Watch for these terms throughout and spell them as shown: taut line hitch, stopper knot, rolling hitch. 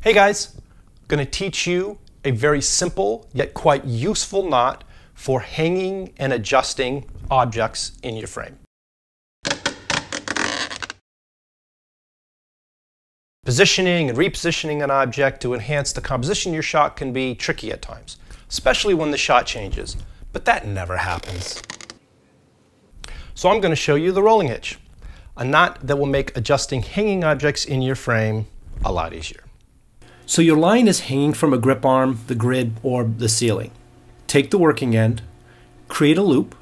Hey guys, I'm going to teach you a very simple yet quite useful knot for hanging and adjusting objects in your frame. Positioning and repositioning an object to enhance the composition of your shot can be tricky at times, especially when the shot changes, but that never happens. So I'm going to show you the rolling hitch, a knot that will make adjusting hanging objects in your frame a lot easier. So your line is hanging from a grip arm, the grid, or the ceiling. Take the working end, create a loop,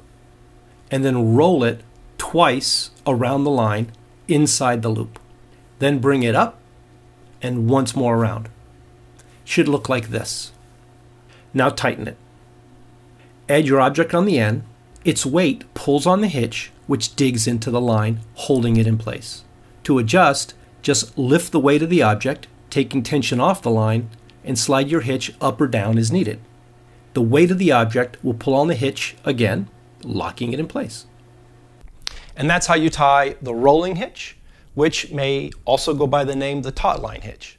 and then roll it twice around the line inside the loop. Then bring it up and once more around. It should look like this. Now tighten it. Add your object on the end. Its weight pulls on the hitch, which digs into the line, holding it in place. To adjust, just lift the weight of the object, taking tension off the line, and slide your hitch up or down as needed. The weight of the object will pull on the hitch again, locking it in place. And that's how you tie the rolling hitch, which may also go by the name the taut line hitch.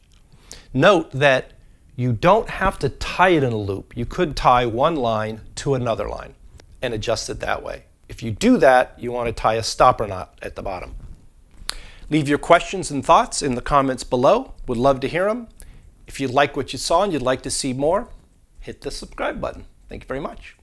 Note that you don't have to tie it in a loop. You could tie one line to another line and adjust it that way. If you do that, you want to tie a stopper knot at the bottom. Leave your questions and thoughts in the comments below. Would love to hear them. If you like what you saw and you'd like to see more, hit the subscribe button. Thank you very much.